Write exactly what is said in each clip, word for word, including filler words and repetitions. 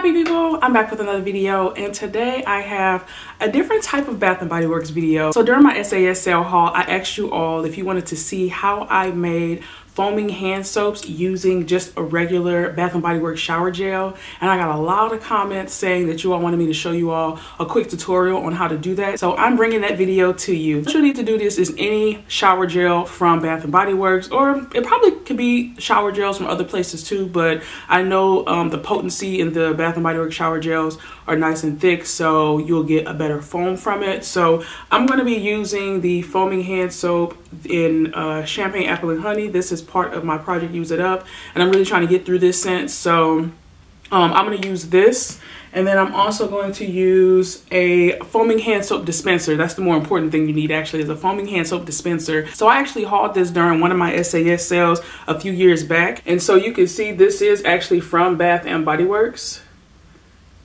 Hobby people, I'm back with another video, and today I have a different type of Bath and Body Works video. So during my S A S sale haul, I asked you all if you wanted to see how I made foaming hand soaps using just a regular Bath and Body Works shower gel, and I got a lot of comments saying that you all wanted me to show you all a quick tutorial on how to do that. So I'm bringing that video to you. What you need to do this is any shower gel from Bath and Body Works, or it probably could be shower gels from other places too, but I know um, the potency in the Bath and Body Works shower gels are nice and thick, so you'll get a better foam from it. So I'm going to be using the foaming hand soap in uh, Champagne Apple and Honey. This is part of my project Use It Up, and I'm really trying to get through this scent, so um, I'm going to use this, and then I'm also going to use a foaming hand soap dispenser. That's the more important thing you need, actually, is a foaming hand soap dispenser. So I actually hauled this during one of my S A S sales a few years back, and so you can see this is actually from Bath and Body Works,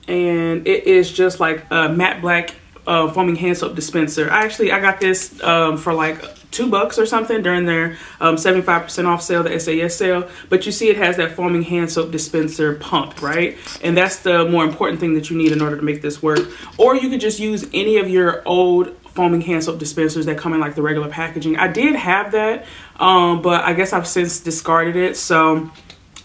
and it is just like a matte black uh, foaming hand soap dispenser. I actually I got this um, for like two bucks or something during their um, seventy-five percent off sale, the S A S sale. But you see it has that foaming hand soap dispenser pump, right? And that's the more important thing that you need in order to make this work. Or you could just use any of your old foaming hand soap dispensers that come in like the regular packaging. I did have that, um, but I guess I've since discarded it. So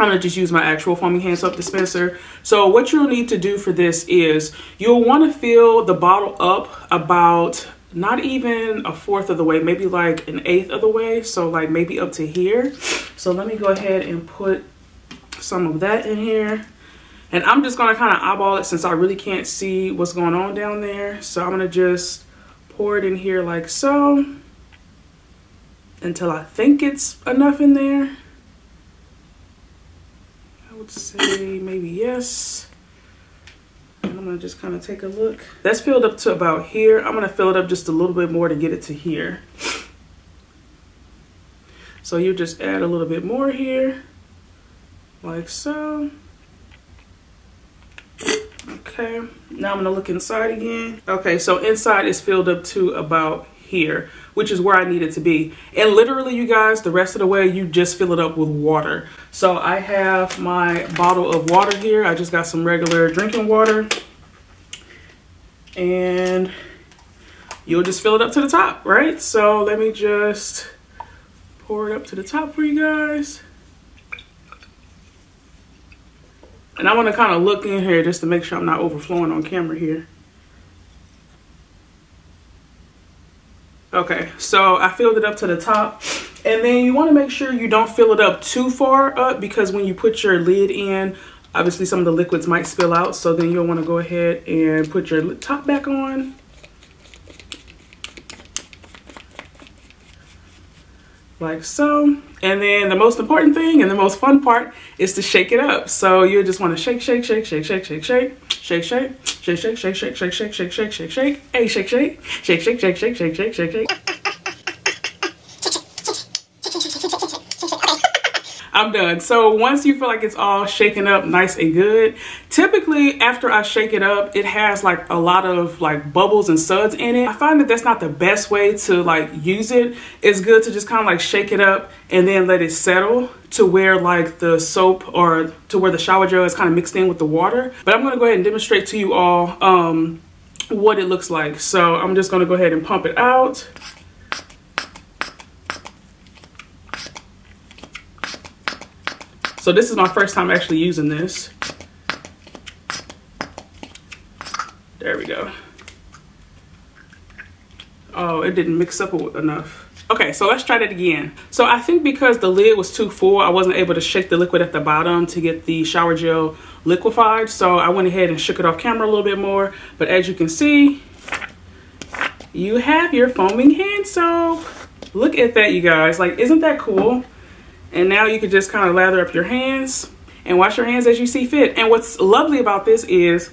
I'm gonna just use my actual foaming hand soap dispenser. So what you'll need to do for this is you'll wanna fill the bottle up about not even a fourth of the way, maybe like an eighth of the way, so like maybe up to here. So let me go ahead and put some of that in here, and I'm just gonna kind of eyeball it since I really can't see what's going on down there. So I'm gonna just pour it in here like so until I think it's enough in there. I would say maybe yes. I'm gonna just kind of take a look. That's filled up to about here. I'm gonna fill it up just a little bit more to get it to here. So you just add a little bit more here, like so. Okay, now I'm gonna look inside again. Okay, so inside is filled up to about here, which is where I need it to be. And literally, you guys, the rest of the way, you just fill it up with water. So I have my bottle of water here. I just got some regular drinking water, and you'll just fill it up to the top, right? So let me just pour it up to the top for you guys. And I want to kind of look in here just to make sure I'm not overflowing on camera here. Okay, so I filled it up to the top, and then you want to make sure you don't fill it up too far up, because when you put your lid in, obviously some of the liquids might spill out. So then you'll want to go ahead and put your top back on, like so. And then the most important thing and the most fun part is to shake it up. So you just want to shake, shake, shake, shake, shake, shake, shake, shake, shake. Shake, shake, shake, shake, shake, shake, shake, shake, shake, shake. Hey, shake, shake, shake, shake, shake, shake, shake, shake, shake, shake. I'm done. So once you feel like it's all shaken up nice and good, typically after I shake it up, it has like a lot of like bubbles and suds in it. I find that that's not the best way to like use it. It's good to just kind of like shake it up and then let it settle to where like the soap or to where the shower gel is kind of mixed in with the water. But I'm going to go ahead and demonstrate to you all um, what it looks like. So I'm just going to go ahead and pump it out. So this is my first time actually using this. There we go. Oh, it didn't mix up enough. Okay, so let's try that again. So I think because the lid was too full, I wasn't able to shake the liquid at the bottom to get the shower gel liquefied. So I went ahead and shook it off camera a little bit more. But as you can see, you have your foaming hand soap. Look at that, you guys. Like, isn't that cool? And now you can just kind of lather up your hands and wash your hands as you see fit. And what's lovely about this is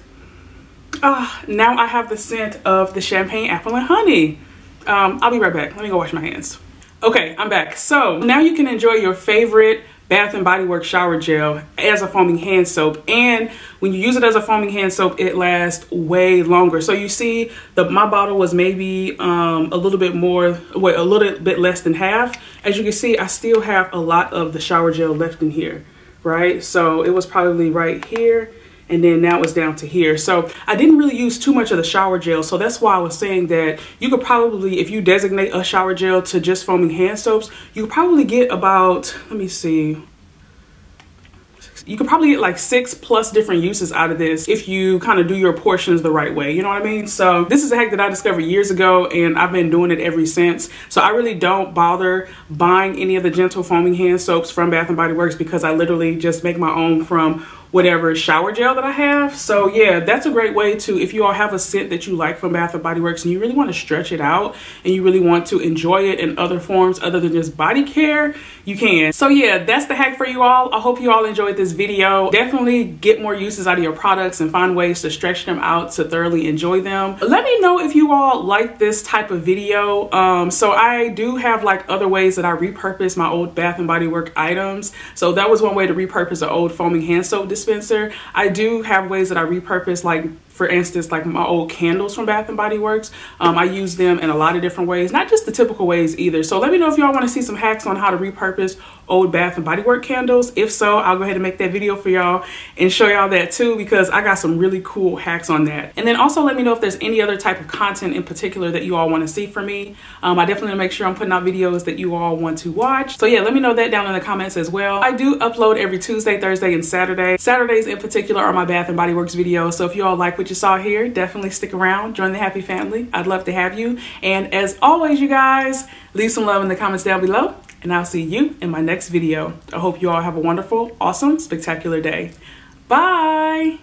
uh, now I have the scent of the Champagne Apple and Honey. Um, I'll be right back. Let me go wash my hands. Okay, I'm back. So now you can enjoy your favorite Bath and Body Works shower gel as a foaming hand soap, and when you use it as a foaming hand soap, it lasts way longer. So you see, the my bottle was maybe um, a little bit more, wait, a little bit less than half. As you can see, I still have a lot of the shower gel left in here, right? So it was probably right here, and then now it's down to here. So I didn't really use too much of the shower gel, so that's why I was saying that you could probably, if you designate a shower gel to just foaming hand soaps, you could probably get about, let me see, you could probably get like six plus different uses out of this if you kind of do your portions the right way, you know what I mean? So this is a hack that I discovered years ago and I've been doing it ever since. So I really don't bother buying any of the gentle foaming hand soaps from Bath and Body Works because I literally just make my own from whatever shower gel that I have. So yeah, that's a great way to, if you all have a scent that you like from Bath and Body Works and you really want to stretch it out and you really want to enjoy it in other forms other than just body care, you can. So yeah, that's the hack for you all. I hope you all enjoyed this video. Definitely get more uses out of your products and find ways to stretch them out to thoroughly enjoy them. Let me know if you all like this type of video. Um, so I do have like other ways that I repurpose my old Bath and Body Works items. So that was one way to repurpose an old foaming hand soap dispenser. I do have ways that I repurpose, like for instance, like my old candles from Bath and Body Works. Um, I use them in a lot of different ways, not just the typical ways either. So let me know if y'all want to see some hacks on how to repurpose old Bath and Body Works candles. If so, I'll go ahead and make that video for y'all and show y'all that too, because I got some really cool hacks on that. And then also let me know if there's any other type of content in particular that you all want to see from me. Um, I definitely make sure I'm putting out videos that you all want to watch. So yeah, let me know that down in the comments as well. I do upload every Tuesday, Thursday, and Saturday. Saturdays in particular are my Bath and Body Works videos. So if you all like what you saw here, definitely stick around, join the happy family. I'd love to have you, and as always you guys, leave some love in the comments down below, and I'll see you in my next video. I hope you all have a wonderful, awesome, spectacular day. Bye.